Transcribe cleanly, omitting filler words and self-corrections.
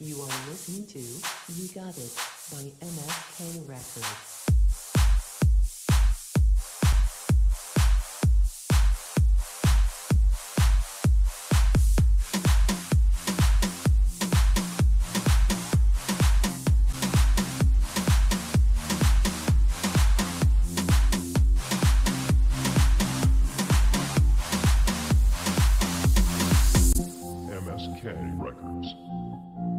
You are listening to You Got It by MSK Records. MSK Records.